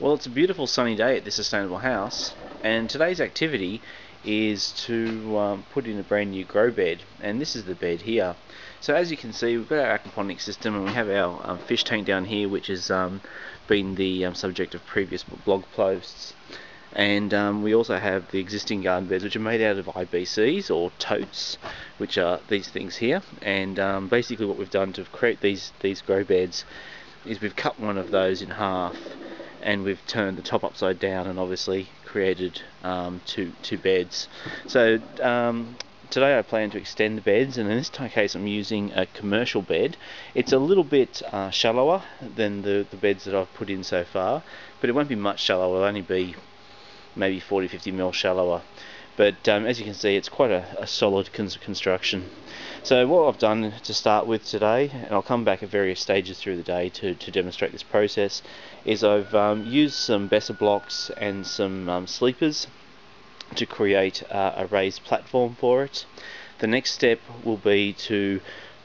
Well, it's a beautiful sunny day at This Sustainable House, and today's activity is to put in a brand new grow bed, and this is the bed here. So as you can see, we've got our aquaponics system, and we have our fish tank down here, which has been the subject of previous blog posts. And we also have the existing garden beds, which are made out of IBCs or totes, which are these things here. And basically what we've done to create these grow beds is we've cut one of those in half, and we've turned the top upside down and obviously created two beds. So today I plan to extend the beds, and in this case I'm using a commercial bed. It's a little bit shallower than the beds that I've put in so far, but it won't be much shallower. It'll only be maybe 40-50 mil shallower, but as you can see, it's quite a solid construction. So what I've done to start with today, and I'll come back at various stages through the day to demonstrate this process, is I've used some Besser blocks and some sleepers to create a raised platform for it. The next step will be to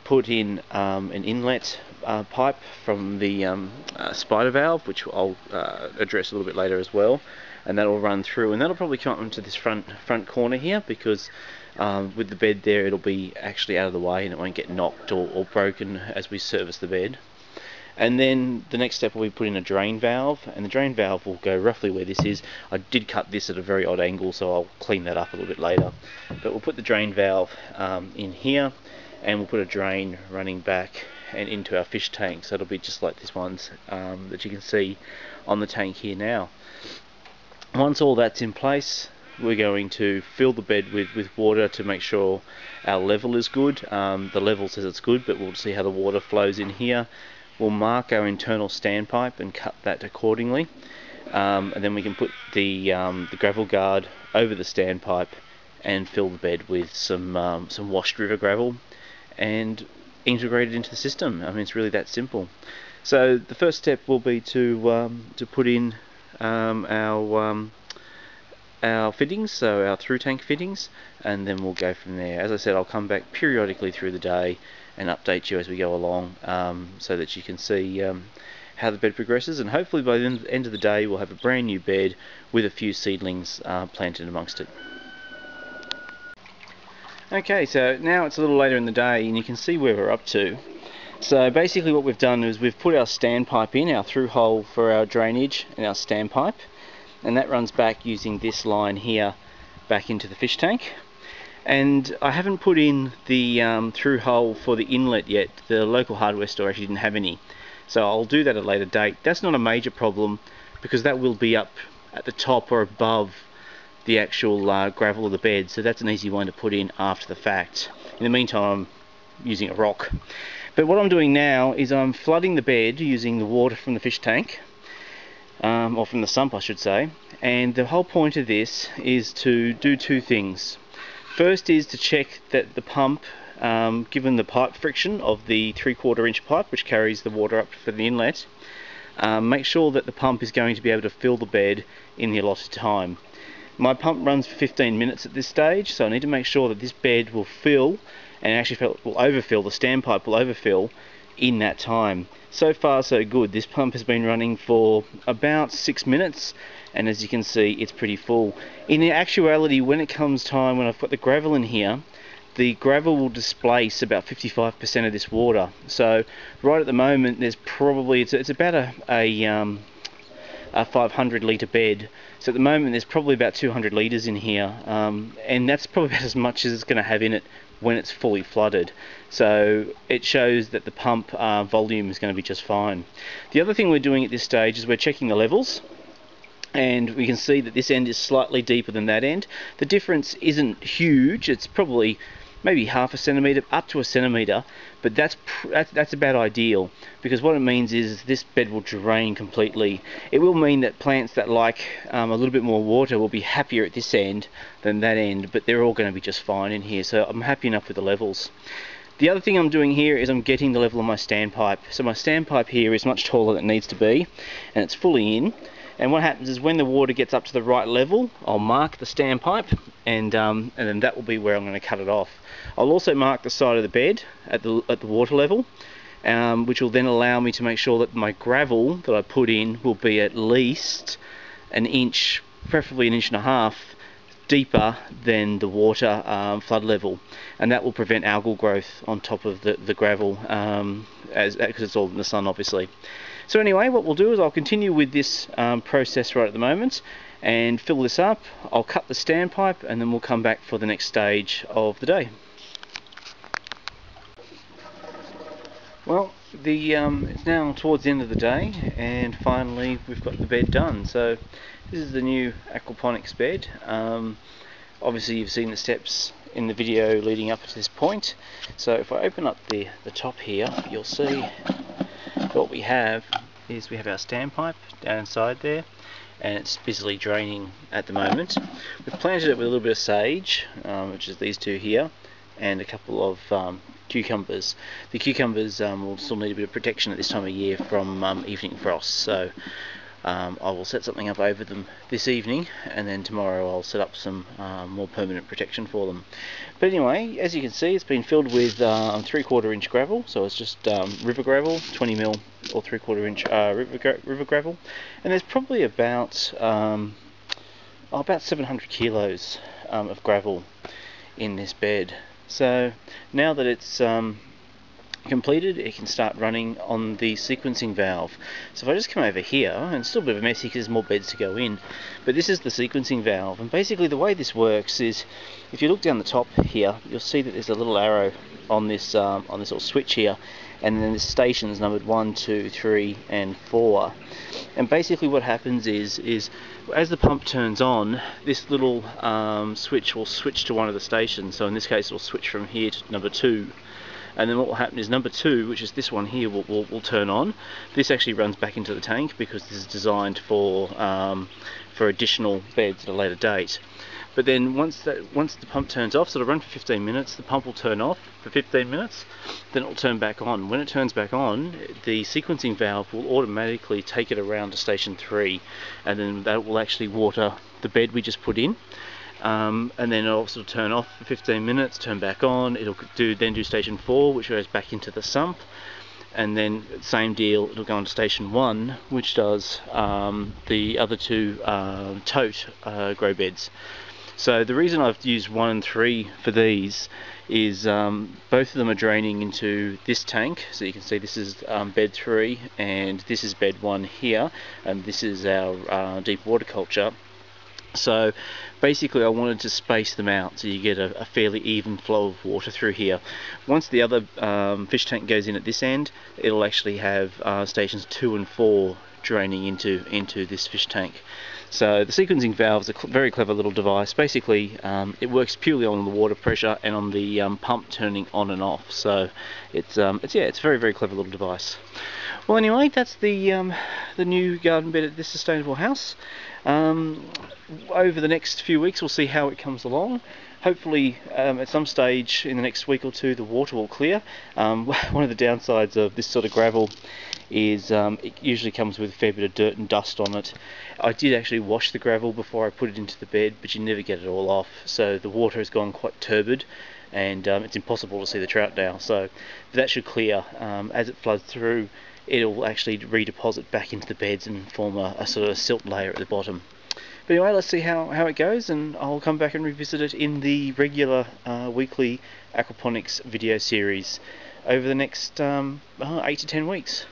put in an inlet pipe from the spider valve, which I'll address a little bit later as well, and that'll run through, and that'll probably come up into this front corner here, because with the bed there, it'll be actually out of the way and it won't get knocked or broken as we service the bed. And then the next step will be put in a drain valve, and the drain valve will go roughly where this is. I did cut this at a very odd angle, so I'll clean that up a little bit later, but we'll put the drain valve in here, and we'll put a drain running back and into our fish tank, so it'll be just like this one's that you can see on the tank here now. Once all that's in place, we're going to fill the bed with water to make sure our level is good. The level says it's good, but we'll see how the water flows in here. We'll mark our internal standpipe and cut that accordingly, and then we can put the gravel guard over the standpipe and fill the bed with some washed river gravel and integrate it into the system. I mean, it's really that simple. So the first step will be to put in our fittings, so our through tank fittings, and then we'll go from there. As I said, I'll come back periodically through the day and update you as we go along, so that you can see how the bed progresses, and hopefully by the end of the day we'll have a brand new bed with a few seedlings planted amongst it. Okay, so now it's a little later in the day and you can see where we're up to. So basically what we've done is we've put our standpipe in, our through hole for our drainage and our standpipe, and that runs back using this line here back into the fish tank. And I haven't put in the through hole for the inlet yet. The local hardware store actually didn't have any, so I'll do that at a later date. That's not a major problem because that will be up at the top or above the actual gravel of the bed, so that's an easy one to put in after the fact. In the meantime, I'm using a rock. But what I'm doing now is I'm flooding the bed using the water from the fish tank, or from the sump I should say, and the whole point of this is to do two things. First is to check that the pump, given the pipe friction of the 3/4 inch pipe which carries the water up for the inlet, make sure that the pump is going to be able to fill the bed in the allotted time. My pump runs for 15 minutes at this stage, so I need to make sure that this bed will fill, and actually will overfill, the standpipe will overfill in that time. So far so good. This pump has been running for about 6 minutes, and as you can see, it's pretty full. In actuality, when it comes time, when I've got the gravel in here, the gravel will displace about 55% of this water. So right at the moment, there's probably, it's about a 500 litre bed, so at the moment there's probably about 200 litres in here, and that's probably about as much as it's going to have in it when it's fully flooded. So it shows that the pump volume is going to be just fine. The other thing we're doing at this stage is we're checking the levels, and we can see that this end is slightly deeper than that end. The difference isn't huge, it's probably maybe 1/2 centimetre up to 1 centimetre, but that's about ideal, because what it means is this bed will drain completely. It will mean that plants that like a little bit more water will be happier at this end than that end, but they're all going to be just fine in here, so I'm happy enough with the levels. The other thing I'm doing here is I'm getting the level of my standpipe. So my standpipe here is much taller than it needs to be, and it's fully in. And what happens is when the water gets up to the right level, I'll mark the standpipe, and then that will be where I'm going to cut it off. I'll also mark the side of the bed at the water level, which will then allow me to make sure that my gravel that I put in will be at least an inch, preferably an inch and a half, deeper than the water flood level, and that will prevent algal growth on top of the gravel, because it's all in the sun, obviously. So anyway, what we'll do is I'll continue with this process right at the moment and fill this up. I'll cut the standpipe and then we'll come back for the next stage of the day. Well, it's now towards the end of the day, and finally we've got the bed done. So this is the new aquaponics bed. Obviously you've seen the steps in the video leading up to this point. So if I open up the top here, you'll see what we have is we have our standpipe down inside there, and it's busily draining at the moment. We've planted it with a little bit of sage, which is these two here, and a couple of cucumbers. The cucumbers will still need a bit of protection at this time of year from evening frosts, so I will set something up over them this evening, and then tomorrow I'll set up some more permanent protection for them. But anyway, as you can see, it's been filled with 3/4 inch gravel, so it's just river gravel, 20 mil or 3/4 inch river gravel, and there's probably about 700 kilos of gravel in this bed. So now that it's completed, it can start running on the sequencing valve. So if I just come over here, and it's still a bit of a messy because there's more beds to go in, but this is the sequencing valve, and basically the way this works is, if you look down the top here, you'll see that there's a little arrow on this little switch here, and then the stations numbered 1, 2, 3 and 4. And basically what happens is as the pump turns on, this little switch will switch to one of the stations. So in this case it will switch from here to number 2. And then what will happen is number 2, which is this one here, will turn on. This actually runs back into the tank because this is designed for additional beds at a later date. But then once the pump turns off, so it'll run for 15 minutes, the pump will turn off for 15 minutes, then it'll turn back on. When it turns back on, the sequencing valve will automatically take it around to station 3, and then that will actually water the bed we just put in. And then it'll also turn off for 15 minutes, turn back on, it'll then do station 4, which goes back into the sump, and then same deal, it'll go on to station 1, which does the other two tote grow beds. So the reason I've used 1 and 3 for these is both of them are draining into this tank. So you can see this is bed 3, and this is bed 1 here, and this is our deep water culture. So basically I wanted to space them out so you get a fairly even flow of water through here. Once the other fish tank goes in at this end, it'll actually have stations 2 and 4 draining into this fish tank. So the sequencing valve is a very clever little device. Basically it works purely on the water pressure and on the pump turning on and off. So it's a very, very clever little device. Well anyway, that's the new garden bed at This Sustainable House. Over the next few weeks we'll see how it comes along. Hopefully at some stage in the next week or two the water will clear. One of the downsides of this sort of gravel is it usually comes with a fair bit of dirt and dust on it. I did actually wash the gravel before I put it into the bed, but you never get it all off, so the water has gone quite turbid, and it's impossible to see the trout now. So that should clear. As it floods through, it'll actually redeposit back into the beds and form a sort of silt layer at the bottom. But anyway, let's see how it goes, and I'll come back and revisit it in the regular weekly aquaponics video series over the next 8 to 10 weeks.